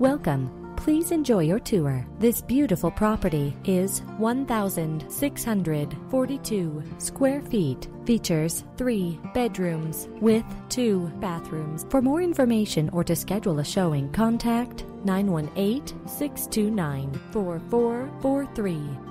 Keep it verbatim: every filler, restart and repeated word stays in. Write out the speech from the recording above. Welcome. Please enjoy your tour. This beautiful property is one thousand six hundred forty-two square feet. Features three bedrooms with two bathrooms. For more information or to schedule a showing, contact nine one eight, six two nine, four four four three.